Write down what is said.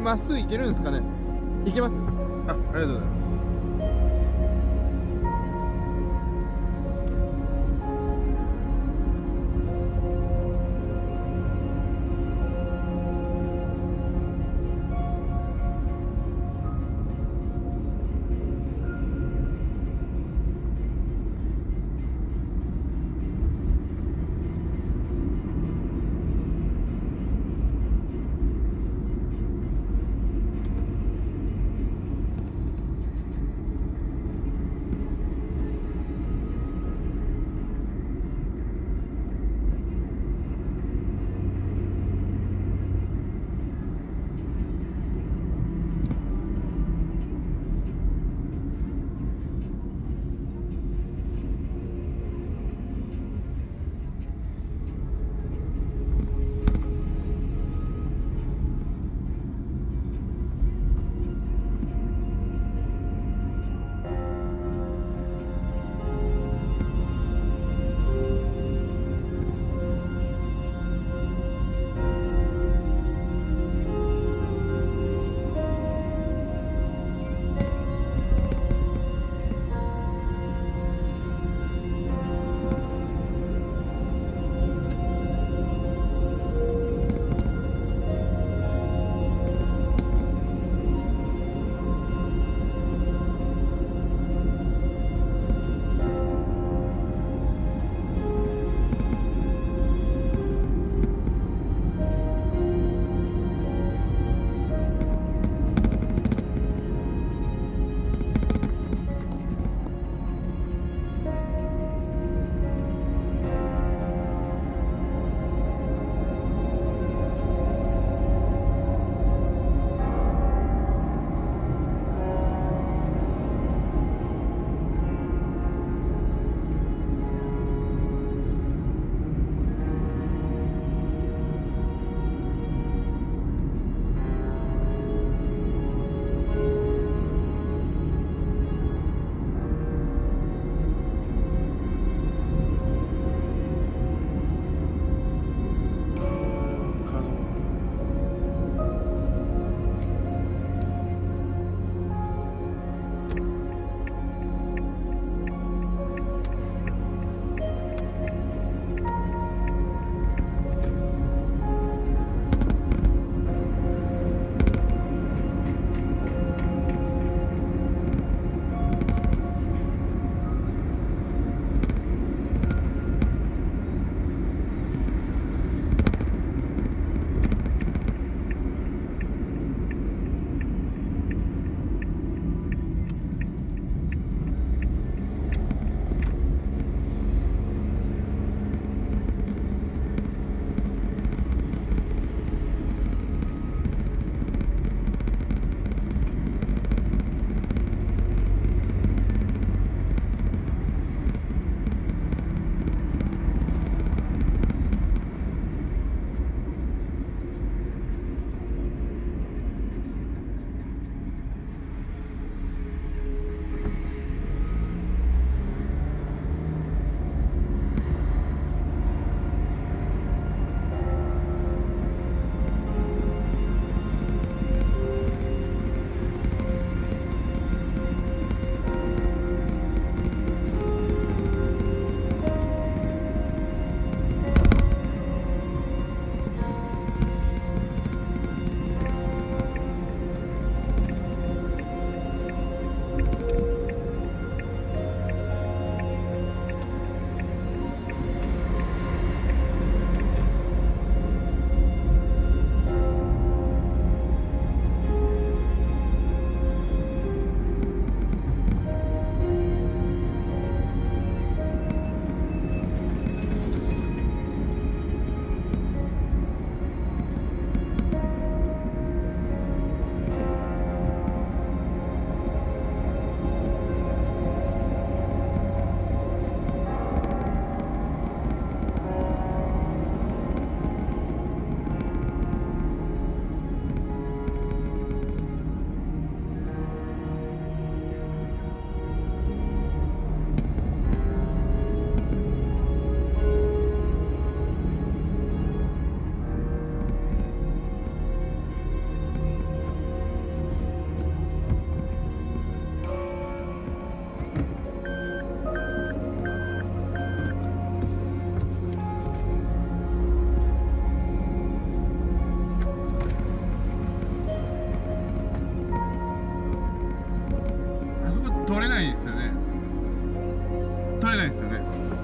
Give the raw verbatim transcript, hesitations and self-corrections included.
れまっすぐ行けるんですかね。行けます。あ、ありがとうございます。取れないですよね。取れないですよね。